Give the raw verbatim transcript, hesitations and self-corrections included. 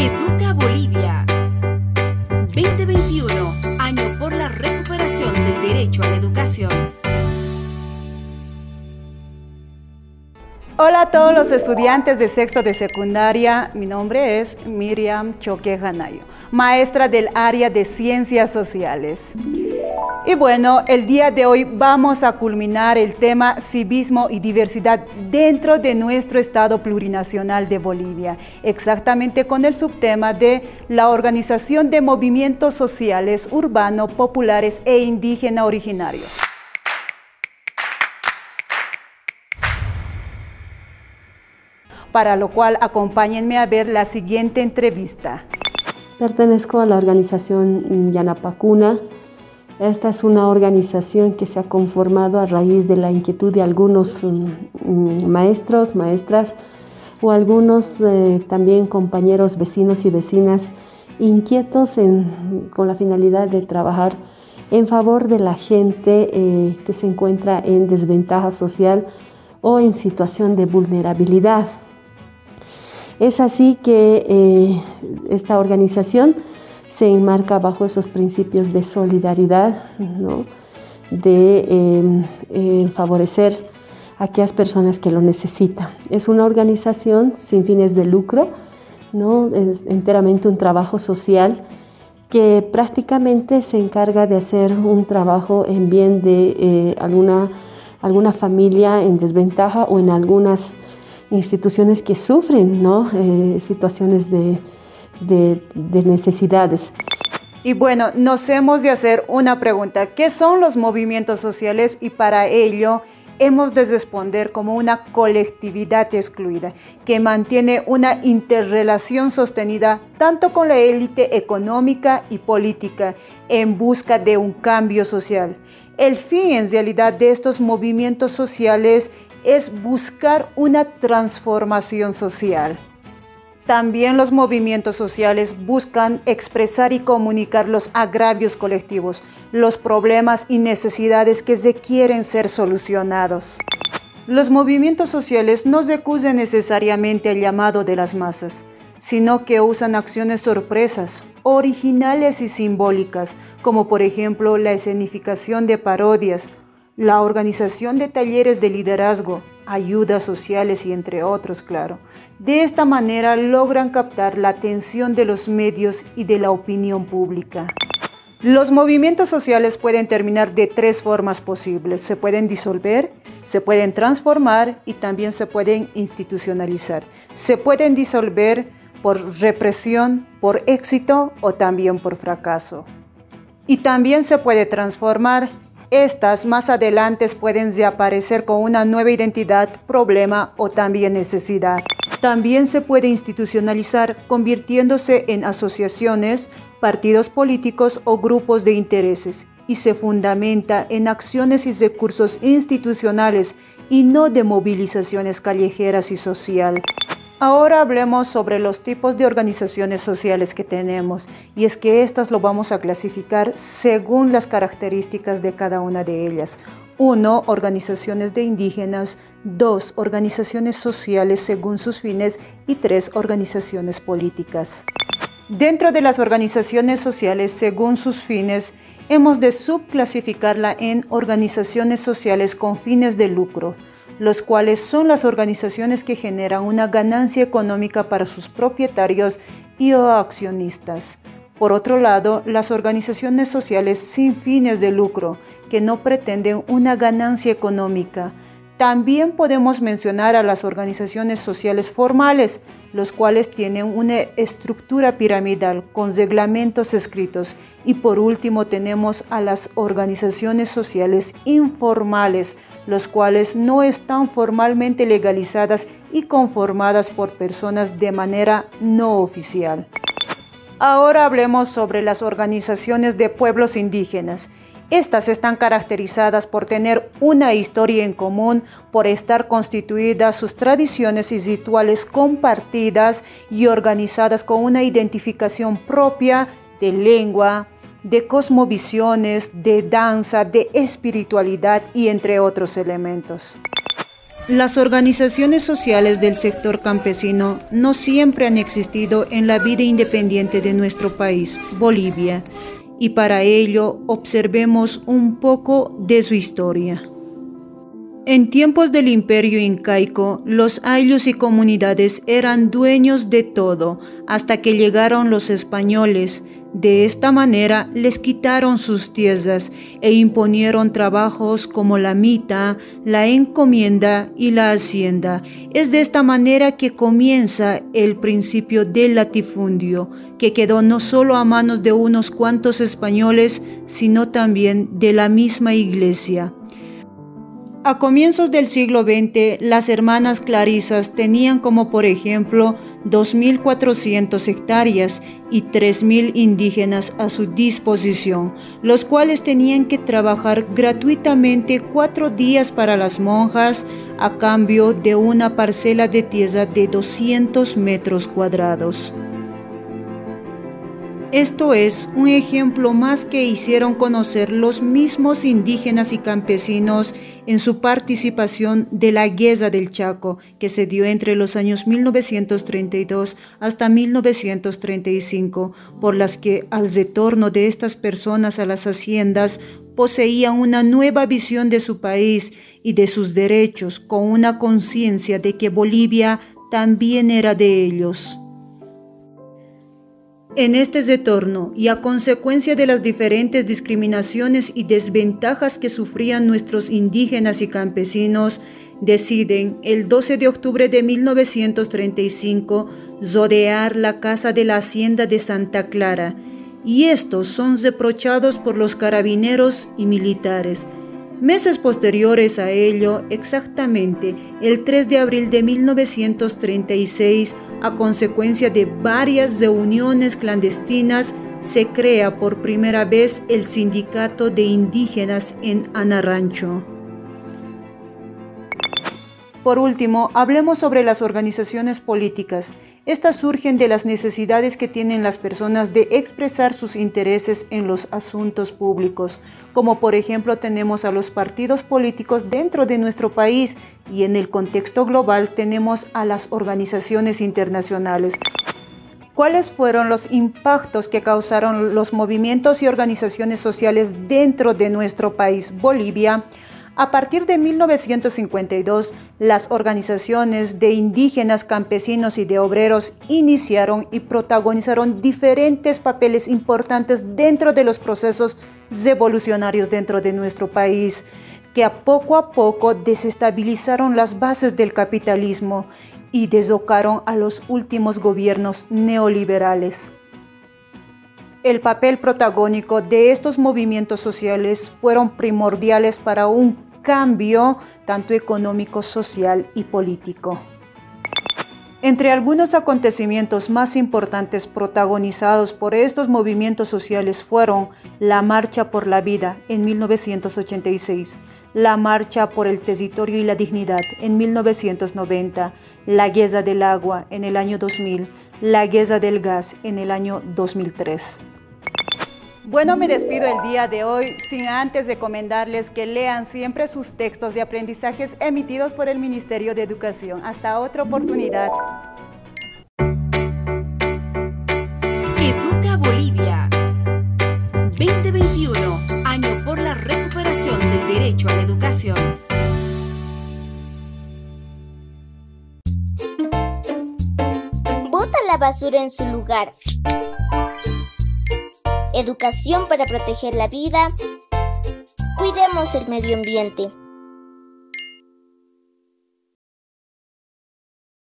Educa Bolivia. veinte veintiuno, año por la recuperación del derecho a la educación. Hola a todos los estudiantes de sexto de secundaria, mi nombre es Miriam Choque Janayo, maestra del área de Ciencias Sociales. Y bueno, el día de hoy vamos a culminar el tema civismo y diversidad dentro de nuestro Estado plurinacional de Bolivia, exactamente con el subtema de la organización de movimientos sociales, urbanos, populares e indígena originarios. Para lo cual acompáñenme a ver la siguiente entrevista. Pertenezco a la organización Yanapacuna. Esta es una organización que se ha conformado a raíz de la inquietud de algunos um, maestros, maestras o algunos eh, también compañeros vecinos y vecinas inquietos en, con la finalidad de trabajar en favor de la gente eh, que se encuentra en desventaja social o en situación de vulnerabilidad. Es así que eh, esta organización se enmarca bajo esos principios de solidaridad, ¿no? de eh, eh, favorecer a aquellas personas que lo necesitan. Es una organización sin fines de lucro, ¿no? Es enteramente un trabajo social que prácticamente se encarga de hacer un trabajo en bien de eh, alguna, alguna familia en desventaja o en algunas instituciones que sufren, ¿no? eh, situaciones de, de, de necesidades. Y bueno, nos hemos de hacer una pregunta. ¿Qué son los movimientos sociales? Y para ello hemos de responder como una colectividad excluida que mantiene una interrelación sostenida tanto con la élite económica y política en busca de un cambio social. El fin en realidad de estos movimientos sociales es buscar una transformación social. También los movimientos sociales buscan expresar y comunicar los agravios colectivos, los problemas y necesidades que requieren ser solucionados. Los movimientos sociales no recurren necesariamente al llamado de las masas, sino que usan acciones sorpresas, originales y simbólicas, como por ejemplo la escenificación de parodias, la organización de talleres de liderazgo, ayudas sociales y entre otros, claro. De esta manera logran captar la atención de los medios y de la opinión pública. Los movimientos sociales pueden terminar de tres formas posibles. Se pueden disolver, se pueden transformar y también se pueden institucionalizar. Se pueden disolver por represión, por éxito o también por fracaso. Y también se puede transformar. Estas más adelante pueden reaparecer con una nueva identidad, problema o también necesidad. También se puede institucionalizar convirtiéndose en asociaciones, partidos políticos o grupos de intereses y se fundamenta en acciones y recursos institucionales y no de movilizaciones callejeras y social. Ahora hablemos sobre los tipos de organizaciones sociales que tenemos y es que estas lo vamos a clasificar según las características de cada una de ellas. uno. Organizaciones de indígenas. dos. Organizaciones sociales según sus fines y tres. Organizaciones políticas. Dentro de las organizaciones sociales según sus fines, hemos de subclasificarla en organizaciones sociales con fines de lucro, los cuales son las organizaciones que generan una ganancia económica para sus propietarios y o accionistas. Por otro lado, las organizaciones sociales sin fines de lucro, que no pretenden una ganancia económica. También podemos mencionar a las organizaciones sociales formales, los cuales tienen una estructura piramidal con reglamentos escritos. Y por último tenemos a las organizaciones sociales informales, los cuales no están formalmente legalizadas y conformadas por personas de manera no oficial. Ahora hablemos sobre las organizaciones de pueblos indígenas. Estas están caracterizadas por tener una historia en común, por estar constituidas sus tradiciones y rituales compartidas y organizadas con una identificación propia de lengua, de cosmovisiones, de danza, de espiritualidad y entre otros elementos. Las organizaciones sociales del sector campesino no siempre han existido en la vida independiente de nuestro país, Bolivia, y para ello observemos un poco de su historia. En tiempos del Imperio Incaico, los ayllus y comunidades eran dueños de todo hasta que llegaron los españoles. De esta manera les quitaron sus tierras e imponieron trabajos como la mita, la encomienda y la hacienda. Es de esta manera que comienza el principio del latifundio, que quedó no solo a manos de unos cuantos españoles, sino también de la misma Iglesia. A comienzos del siglo veinte, las hermanas Clarisas tenían como por ejemplo dos mil cuatrocientas hectáreas y tres mil indígenas a su disposición, los cuales tenían que trabajar gratuitamente cuatro días para las monjas a cambio de una parcela de tierra de doscientos metros cuadrados. Esto es un ejemplo más que hicieron conocer los mismos indígenas y campesinos en su participación de la Guerra del Chaco, que se dio entre los años mil novecientos treinta y dos hasta mil novecientos treinta y cinco, por las que al retorno de estas personas a las haciendas poseían una nueva visión de su país y de sus derechos, con una conciencia de que Bolivia también era de ellos. En este retorno y a consecuencia de las diferentes discriminaciones y desventajas que sufrían nuestros indígenas y campesinos, deciden el doce de octubre de mil novecientos treinta y cinco rodear la casa de la hacienda de Santa Clara, y estos son reprochados por los carabineros y militares. Meses posteriores a ello, exactamente el tres de abril de mil novecientos treinta y seis, a consecuencia de varias reuniones clandestinas, se crea por primera vez el Sindicato de Indígenas en Anarancho. Por último, hablemos sobre las organizaciones políticas. Estas surgen de las necesidades que tienen las personas de expresar sus intereses en los asuntos públicos, como por ejemplo tenemos a los partidos políticos dentro de nuestro país y en el contexto global tenemos a las organizaciones internacionales. ¿Cuáles fueron los impactos que causaron los movimientos y organizaciones sociales dentro de nuestro país, Bolivia? A partir de mil novecientos cincuenta y dos, las organizaciones de indígenas, campesinos y de obreros iniciaron y protagonizaron diferentes papeles importantes dentro de los procesos revolucionarios dentro de nuestro país, que a poco a poco desestabilizaron las bases del capitalismo y deslocaron a los últimos gobiernos neoliberales. El papel protagónico de estos movimientos sociales fueron primordiales para un cambio tanto económico, social y político. Entre algunos acontecimientos más importantes protagonizados por estos movimientos sociales fueron la Marcha por la Vida en mil novecientos ochenta y seis, la Marcha por el Territorio y la Dignidad en mil novecientos noventa, la Guerra del Agua en el año dos mil, la Guerra del Gas en el año dos mil tres. Bueno, me despido el día de hoy sin antes recomendarles que lean siempre sus textos de aprendizajes emitidos por el Ministerio de Educación. Hasta otra oportunidad. Educa Bolivia veinte veintiuno, año por la recuperación del derecho a la educación. Bota la basura en su lugar. Educación para proteger la vida. Cuidemos el medio ambiente.